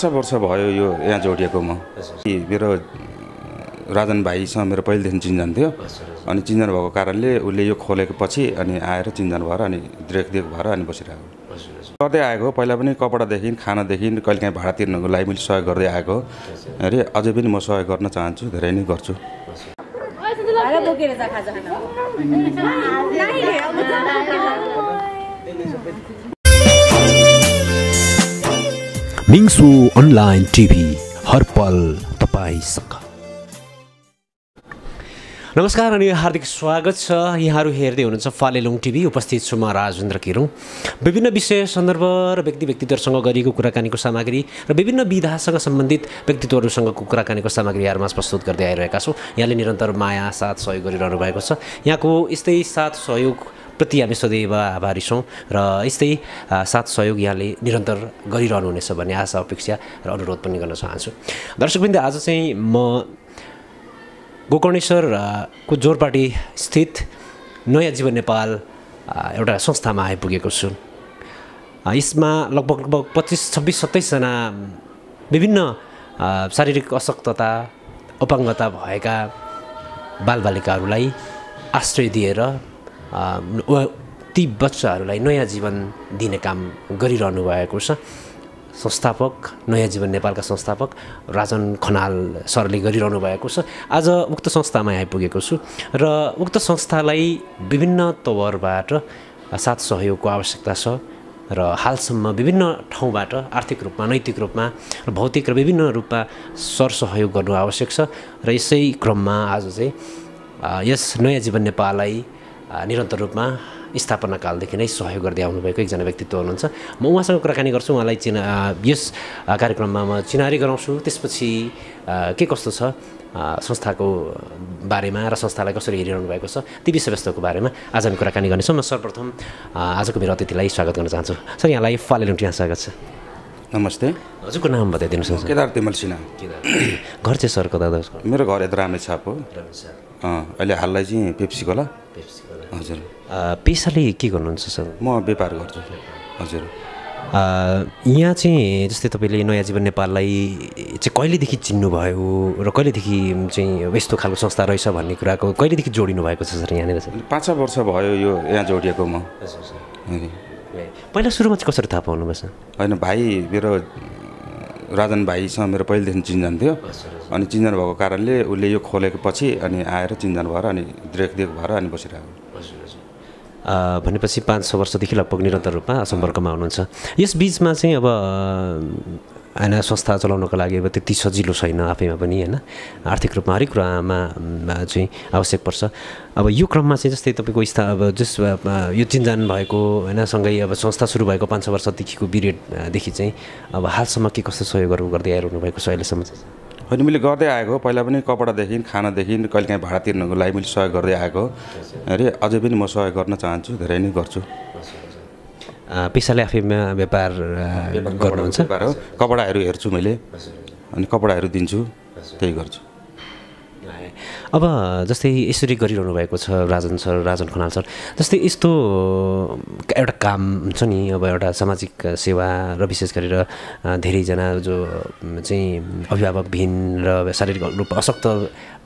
पांच वर्ष भयो यो यहाँ जोडिएकोमा मेरो राजन भाइसँग मेरो पहिलेदेखि चिन्जान थियो अनि चिन्जान भएको कारणले उले यो खोलेपछि अनि आएर चिन्जान भएर अनि देखदेख भएर अनि बसिरहेको गर्दै आएको पहिला पनि कपडा देखिन खाना देखिन कहिलेकाहीँ भाडा तिर्नको लागि मैले सहयोग गर्दै आएको अनि अझै पनि म सहयोग गर्न चाहन्छु धेरै नै गर्छु मिंगसो अनलाइन टिभी हर पल तपाईसँग नमस्कार अनि हार्दिक स्वागत छ यहाँहरु हेर्दै हुनुहुन्छ फालेलुङ टिभी उपस्थित छु म राजेन्द्र किरुङ विभिन्न विषय सन्दर्भ र व्यक्तित्वहरुसँग गरिएको कुराकानीको सामग्री र विभिन्न विधासँग सम्बन्धित व्यक्तित्वहरुसँगको कुराकानीको सामग्री यहाँहरुमाझ प्रस्तुत गर्दै आइरहेका छु यहाँले निरन्तर माया साथ सहयोग गरिरहनु भएको छ यहाँको यस्तै साथ सहयोग प्रति हामी सदैव आभारी छौं र यस्तै साथ सहयोग यहाँले निरन्तर गरिरहनु हुनेछ भन्ने आशा अपेक्षा र अनुरोध पनि गर्न चाहन्छु दर्शकवृन्द आज चाहिँ म गोकर्णेश्वर को जोरपाटी स्थित नयाँ जीवन नेपाल एउटा संस्थामा आइपुगेको छु यसमा लगभग 25-26 जना विभिन्न शारीरिक अशक्तता अपाङ्गता भएका बालबालिकाहरूलाई आश्रय दिएर ती बच्चाहरूलाई नयाँ जीवन दिने काम गरिरहनु भएको छ संस्थापक नयाँ जीवन नेपालका संस्थापक राजन खनाल सरले गरिरहनु भएको छ आज उक्त संस्थामा आइपुगेको छु र उक्त संस्थालाई विभिन्न तवरबाट साथ सहयोगको आवश्यकता छ र हालसम्म विभिन्न ठाउँबाट आर्थिक रूपमा नैतिक रूपमा र भौतिक र विभिन्न रूपमा सरसहयोग गर्नु आवश्यक छ र यसै क्रममा आज चाहिँ यस नयाँ जीवन नेपाललाई निरन्तर रूपमा स्थापना कालदेखि नै सहयोग गर्दै आउनु भएको एकजना व्यक्तित्व हुनुहुन्छ म उहाँसँग कुराकानी गर्छु उहाँलाई यस कार्यक्रममा म चिनारी गराउँछु त्यसपछि के कस्तो छ संस्थाको बारेमा र संस्थालाई कसरी हेरिरहनु भएको छ ती विषयवस्तुको बारेमा आज हामी कुराकानी गर्नेछौं म सर्वप्रथम आजको मेरो अतिथिलाई स्वागत गर्न चाहन्छु सर यहाँलाई फालेलुङ टिभीमा स्वागत छ नमस्ते हजुरको नाम बताइदिनुहोस् केदार तिमल सिन्हा केदार घर चाहिँ सर कता दर्शक मेरो घर यता रामेछाप हो रामेछाप अहिले हाललाई चाहिँ पेप्सी कोला हजुर पेसाले के गर्नुहुन्छ सर म व्यापार गर्छु हजुर यहाँ चाहिँ जस्तै तपाईले नयाँ जीवन नेपाललाई चाहिँ कहिलेदेखि चिन्नु भयो र कहिलेदेखि चाहिँ यस्तो खालको संस्था रहेछ भन्ने कुराको कहिलेदेखि जोडिनु भएको छ सर यहाँनेर सर 5 वर्ष भयो यो यहाँ जोडिएको म पहिला सुरुमा कसरी थाहा पाउनु भयो सर हैन भाइ मेरो राजन भाइसँग मेरो पहिलेदेखि चिन्जान थियो अनि चिन्जान भएको कारणले उले यो खोलेपछि अनि आएर चिन्जान भएर अनि देखदेख भएर अनि बसिरहेको भनेपछि 5-6 वर्षदेखि लगभग निरन्तर रूपमा सम्पर्कमा हुनुहुन्छ यस बीचमा चाहिँ अब हैन संस्था चलाउनको लागि अब त्यति सजिलो छैन आफैमा पनि हैन आर्थिक रूपमा हरेक कुरामा चाहिँ आवश्यक पर्छ अब यो क्रममा चाहिँ जस्तै तपाईको स्थापना जस यो चिन्जान भएको हैन सँगै अब संस्था सुरु भएको 5 वर्षदेखिको पीरियड देखि चाहिँ अब हालसम्म के कस्तो सहयोगहरु गर्दै आइरहनु भएको छ अहिलेसम्म चाहिँ अनि मैले गर्दै आएको पहिला पनि कपडा देखिन खाना देखिन कहिलेकाहीँ भाडा तिर्नको लागि मैले सहयोग गर्दै आएको अनि अझै पनि म सहयोग गर्न चाहन्छु धेरै नै गर्छु पेसाले आफैमा व्यापार गर्नुहुन्छ कपडाहरु हेर्छु मैले अनि कपडाहरु दिन्छु त्यही गर्छु अब जस्तै यसरी गरिरहनु भएको छ राजन सर राजन खनाल सर जस्तै यस्तो एउटा काम हुन्छ नि अब एउटा सामाजिक सेवा र विशेष गरेर धेरै जना जो चाहिँ अभिभावकहीन र शारीरिक रूपमा अशक्त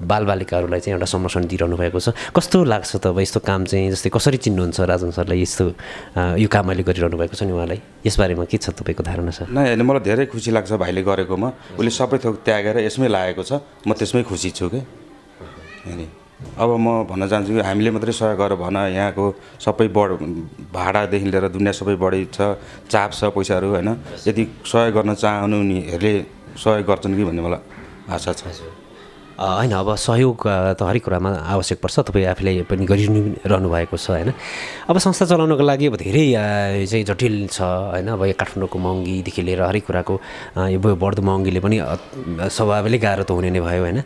बालबालिकाहरूलाई चाहिँ एउटा समर्थन दिइरहनु भएको छ कस्तो लाग्छ त अब यस्तो काम चाहिँ जस्तै कसरी चिन्नुहुन्छ राजन सरलाई यस्तो यो काम अहिले गरिरहनु भएको छ नि उहाँलाई यस बारेमा के छ तपाईको धारणा छ न हैन मलाई धेरै खुसी लाग्छ भाइले गरेकोमा उले सबै थोक त्यागेर यसमै लागेको छ म त्यसमै खुसी छु के अब म भन्न चाहन्छु हामीले मात्रै सहयोग गरेर भन यहाँको सबै भाडादेखि लिएर दुनिया सबै बढी छ चाप छ पैसाहरु हैन यदि सहयोग गर्न चाहनुहुनेहरुले सहयोग गर्छन् कि भन्ने मलाई आशा छ हैन अब सहयोग त हरेक कुरामा आवश्यक पर्छ तपाई आफैले पनि गरिरहनु भएको छ हैन अब संस्था चलाउनको लागि अब धेरै चाहिँ जटिल छ हैन अब यो काठमाडौँको महँगीदेखि लिएर हरेक कुराको यो बढ्दो महँगीले पनि स्वभावले गाह्रो त हुने नै भयो हैन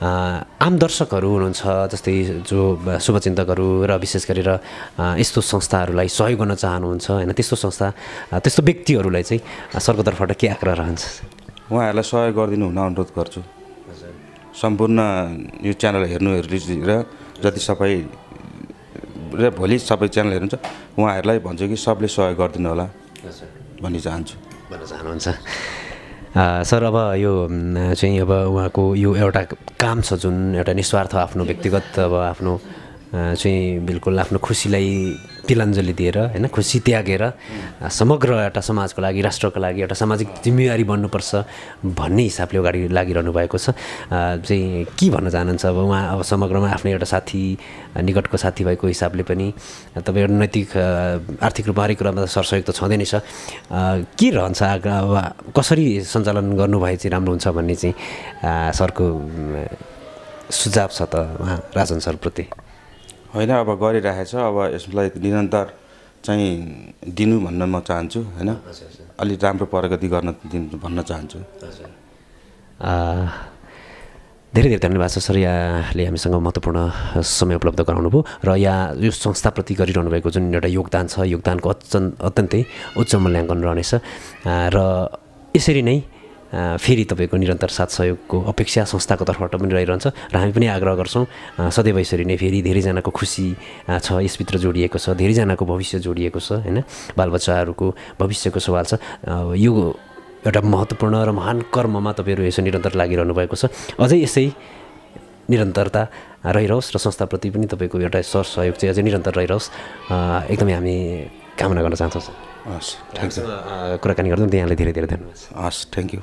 आम दर्शकहरु हुनुहुन्छ जस्तै जो शुभचिन्तकहरु र विशेष गरेर यस्तो संस्थाहरुलाई सहयोग गर्न चाहनुहुन्छ हैन त्यस्तो संस्था त्यस्तो व्यक्तिहरुलाई चाहिँ सरको तर्फबाट के आग्रह रहन्छ उहाँहरुलाई सहयोग गरिदिनु हुन अनुरोध गर्छु हजुर सम्पूर्ण यो च्यानल हेर्नुहरुले र जति सबै र भोलि सबै च्यानल हेर्नुहुन्छ उहाँहरुलाई भन्छु कि सबले सहयोग गरिदिनु होला हजुर भनि चाहन्छु भन्न चाहनुहुन्छ सर अब यो चाहिँ अब उहाँको यो एउटा काम छ जुन एउटा निस्वार्थ आफ्नो व्यक्तिगत अब आफ्नो चाहिँ बिल्कुल आफ्नो खुसीलाई तिलाञ्जली दिएर हैन खुसी त्यागेर समग्र एउटा समाजको लागि राष्ट्रको लागि एउटा सामाजिक जिम्मेवारी बन्नुपर्छ भन्ने हिसाबले अगाडि लागिरहनु भएको छ चाहिँ के भन्न चाहनुहुन्छ अब उहाँ अब समग्रमा आफ्नो एउटा साथी निकटको साथी भएको हिसाबले पनि तपाई एउटा नैतिक आर्थिक रूपमा हरेक कुरामा सरसहयोग त छँदै नै छ के रहन्छ अब कसरी सञ्चालन गर्नु भए चाहिँ राम्रो हुन्छ भन्ने चाहिँ सरको सुझाव छ त उहाँ राजन सरप्रति होइन अब गरिराखेको छ अब यसलाई निरन्तर चाहिँ दिनु भन्न म चाहन्छु हैन अलि राम्रो प्रगति गर्न दिनु भन्न चाहन्छु धेरै धेरै धन्यवाद सर यहाँले हामीसँग महत्त्वपूर्ण समय उपलब्ध गराउनु भयो र यहाँ यो संस्थाप्रति गरिरहनु भएको जुन एउटा योगदान छ योगदानको अत्यन्तै उच्च मूल्याङ्कन रहनेछ र यसरी नै फेरि तपाईको निरन्तर साथ सहयोगको अपेक्षा संस्थाको तर्फबाट पनि रहिरहन्छ र हामी पनि आग्रह गर्छौं सधैं यसरी नै फेरि धेरै जनाको खुशी छ यसभित्र जोडिएको छ धेरै जनाको भविष्य जोडिएको छ हैन बालबच्चाहरुको भविष्यको सवाल छ यो एउटा महत्त्वपूर्ण र महान कर्ममा तपाईहरु यसरी निरन्तर लागिरहनु भएको छ अझै यसै निरन्तरता रहिरहोस् र संस्थाप्रति पनि तपाईको एउटा सरसहयोग चाहिँ अझै निरन्तर रहिरहोस् एकदमै हामी कामना गर्न चाहन्छौं हस् थ्याङ्क्स कुराकानी गर्दै यहाँलाई धेरै धेरै धन्यवाद हस् थ्याङ्क यू